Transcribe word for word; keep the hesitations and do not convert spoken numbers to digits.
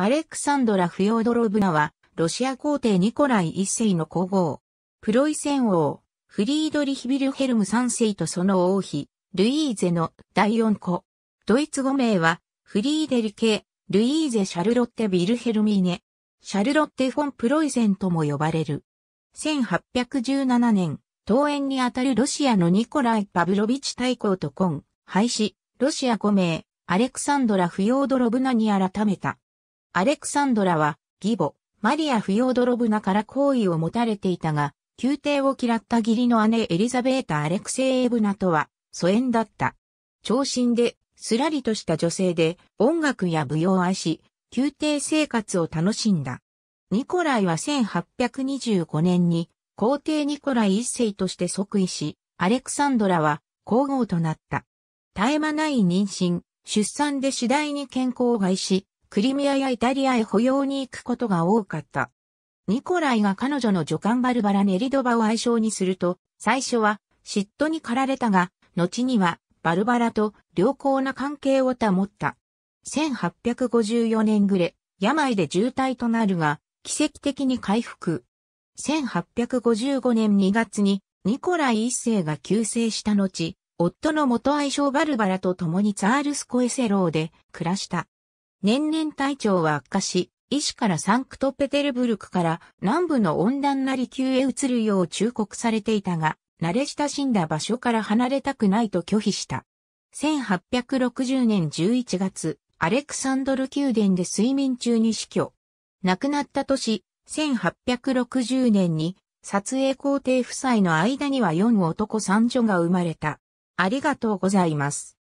アレクサンドラ・フョードロヴナは、ロシア皇帝ニコライいっせいの皇后、プロイセン王、フリードリヒ・ヴィルヘルムさんせいとその王妃、ルイーゼのだいよんこ。ドイツ語名は、フリーデリケ・ルイーゼ・シャルロッテ・ヴィルヘルミーネ、シャルロッテ・フォン・プロイセンとも呼ばれる。せんはっぴゃくじゅうななねん、遠縁にあたるロシアのニコライ・パヴロヴィチ大公と婚、廃止、ロシア語名、アレクサンドラ・フョードロヴナに改めた。アレクサンドラは、義母、マリア・フョードロヴナから好意を持たれていたが、宮廷を嫌った義理の姉エリザベータ・アレクセイェーヴナとは疎遠だった。長身で、すらりとした女性で、音楽や舞踊を愛し、宮廷生活を楽しんだ。ニコライはせんはっぴゃくにじゅうごねんに皇帝ニコライいっせいとして即位し、アレクサンドラは皇后となった。絶え間ない妊娠、出産で次第に健康を害し、クリミアやイタリアへ保養に行くことが多かった。ニコライが彼女の女官バルバラ・ネリドバを愛称にすると、最初は嫉妬に駆られたが、後にはバルバラと良好な関係を保った。せんはっぴゃくごじゅうよねん暮れ、病で重体となるが、奇跡的に回復。せんはっぴゃくごじゅうごねんにがつにニコライいっせいが急逝した後、夫の元愛称バルバラと共にツァールスコエセローで暮らした。年々体調は悪化し、医師からサンクトペテルブルクから南部の温暖な離宮へ移るよう忠告されていたが、慣れ親しんだ場所から離れたくないと拒否した。せんはっぴゃくろくじゅうねんじゅういちがつ、アレクサンドル宮殿で睡眠中に死去。亡くなった年、せんはっぴゃくろくじゅうねんに、撮影皇帝夫妻の間にはよんおとこさんじょが生まれた。ありがとうございます。